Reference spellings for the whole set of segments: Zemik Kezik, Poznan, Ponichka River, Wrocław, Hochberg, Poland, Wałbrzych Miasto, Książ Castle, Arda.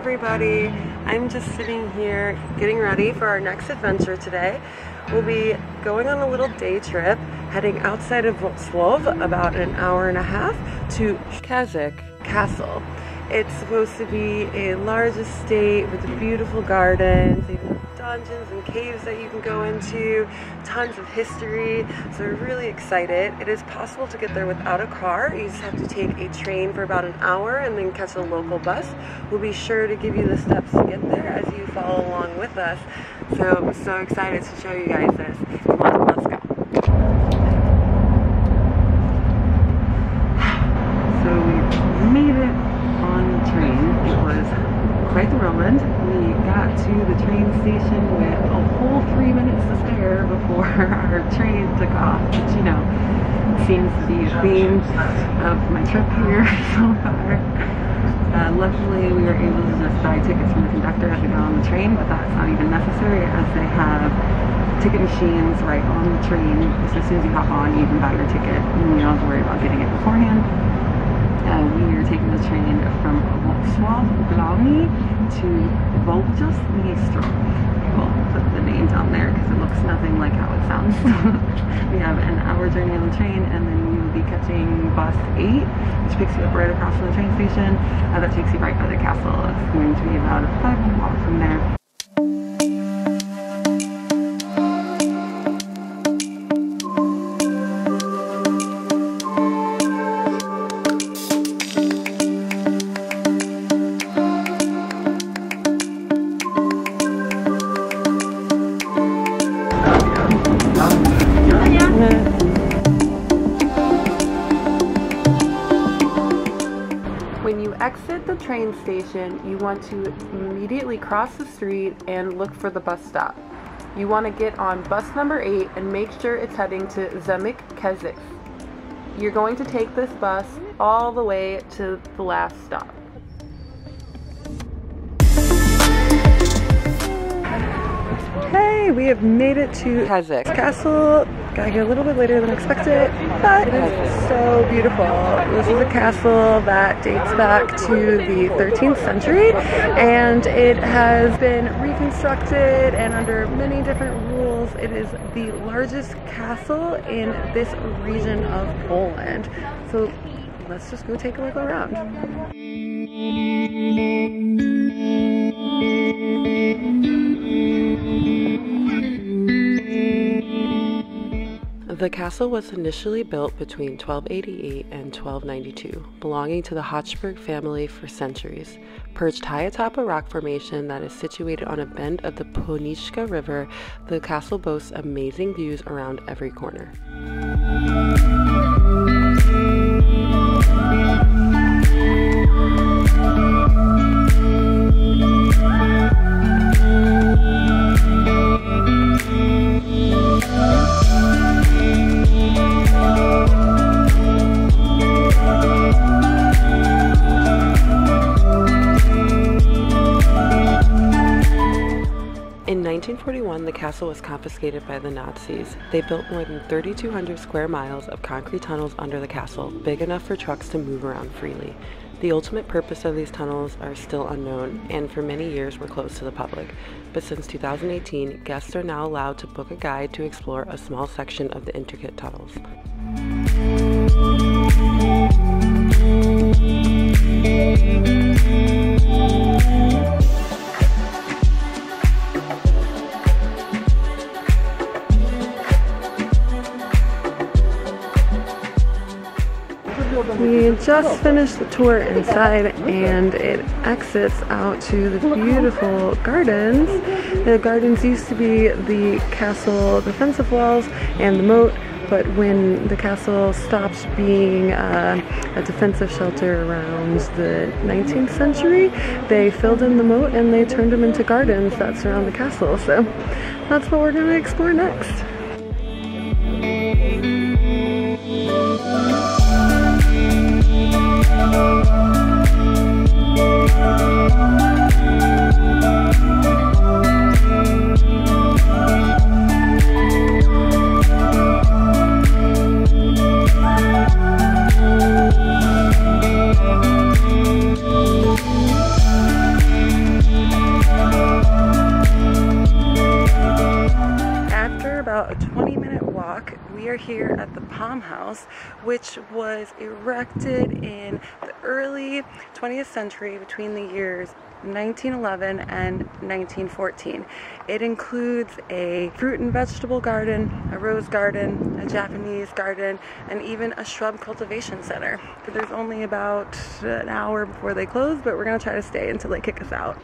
everybody. I'm just sitting here getting ready for our next adventure today. We'll be going on a little day trip, heading outside of Wrocław, about an hour and a half, to Książ Castle. It's supposed to be a large estate with beautiful gardens, even dungeons and caves that you can go into, tons of history, so we're really excited. It is possible to get there without a car. You just have to take a train for about an hour and then catch a local bus. We'll be sure to give you the steps to get there as you follow along with us. So I'm so excited to show you guys this. Come on, let's go. So we made it on the train. It was quite the whirlwind. We got to the train station with a whole 3 minutes to spare before our train took off, which, you know, seems to be a theme of my trip here so far. Luckily, we were able to just buy tickets from the conductor as we got on the train, but that's not even necessary as they have ticket machines right on the train. So as soon as you hop on, you can buy your ticket and you don't have to worry about getting it beforehand. We are taking the train from Wrocław to Wałbrzych Miasto. We'll put the name down there because it looks nothing like how it sounds. We have an hour journey on the train, and then we will be catching bus 8, which picks you up right across from the train station. That takes you right by the castle. It's going to be about a 5-minute walk from there. Train station, you want to immediately cross the street and look for the bus stop. You want to get on bus number 8 and make sure it's heading to Zemik Kezik. You're going to take this bus all the way to the last stop. Hey, we have made it to Książ Castle. Got here a little bit later than expected, but it is so beautiful. This is a castle that dates back to the 13th century, and it has been reconstructed and under many different rules. It is the largest castle in this region of Poland. So let's just go take a look around. The castle was initially built between 1288 and 1292, belonging to the Hochberg family for centuries. Perched high atop a rock formation that is situated on a bend of the Ponichka River, the castle boasts amazing views around every corner. The castle was confiscated by the Nazis. They built more than 3,200 square miles of concrete tunnels under the castle, big enough for trucks to move around freely. The ultimate purpose of these tunnels are still unknown, and for many years were closed to the public. But since 2018, guests are now allowed to book a guide to explore a small section of the intricate tunnels. We just finished the tour inside, and it exits out to the beautiful gardens. The gardens used to be the castle defensive walls and the moat, but when the castle stopped being a defensive shelter around the 19th century, they filled in the moat and they turned them into gardens that surround the castle. So that's what we're going to explore next. about a 20-minute walk. We are here at the Palm House, which was erected in the early 20th century between the years 1911 and 1914. It includes a fruit and vegetable garden, a rose garden, a Japanese garden, and even a shrub cultivation center. But there's only about an hour before they close, but we're gonna try to stay until they kick us out.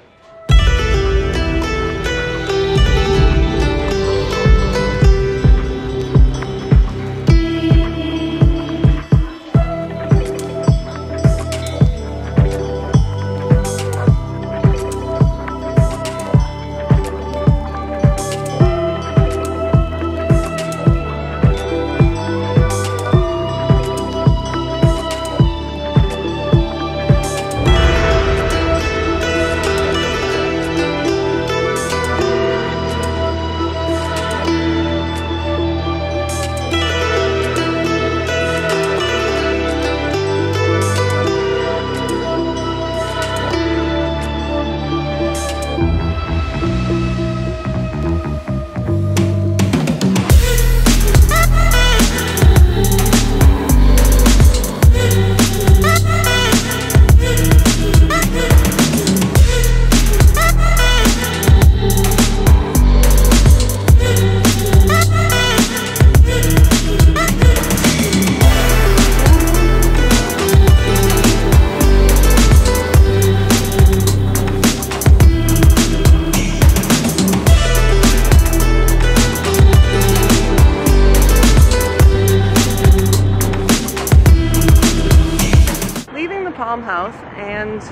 And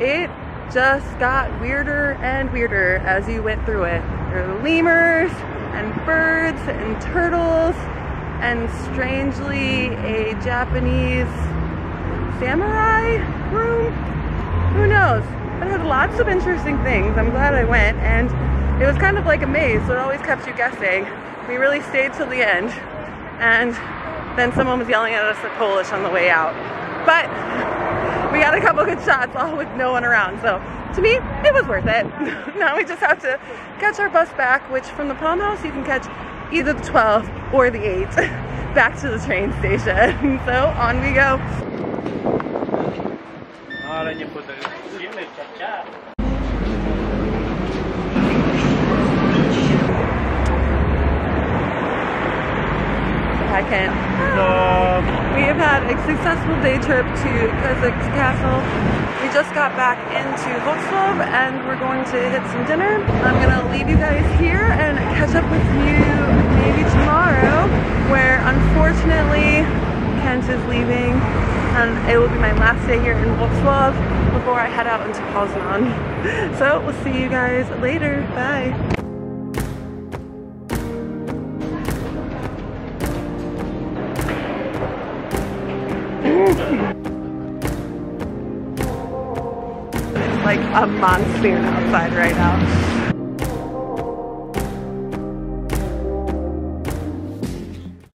it just got weirder and weirder as you went through it. There were lemurs and birds and turtles and strangely a Japanese samurai room? Who knows? But it had lots of interesting things. I'm glad I went, and it was kind of like a maze, so it always kept you guessing. We really stayed till the end, and then someone was yelling at us in Polish on the way out. But we got a couple good shots, all with no one around, so to me, it was worth it. Now we just have to catch our bus back, which from the Palm House, you can catch either the 12 or the 8 back to the train station. So, on we go. I can't. We have had a successful day trip to Książ Castle. We just got back into Wrocław and we're going to hit some dinner. I'm gonna leave you guys here and catch up with you maybe tomorrow, where unfortunately Kent is leaving and it will be my last day here in Wrocław before I head out into Poznan. So we'll see you guys later. Bye. Like a monsoon outside right now.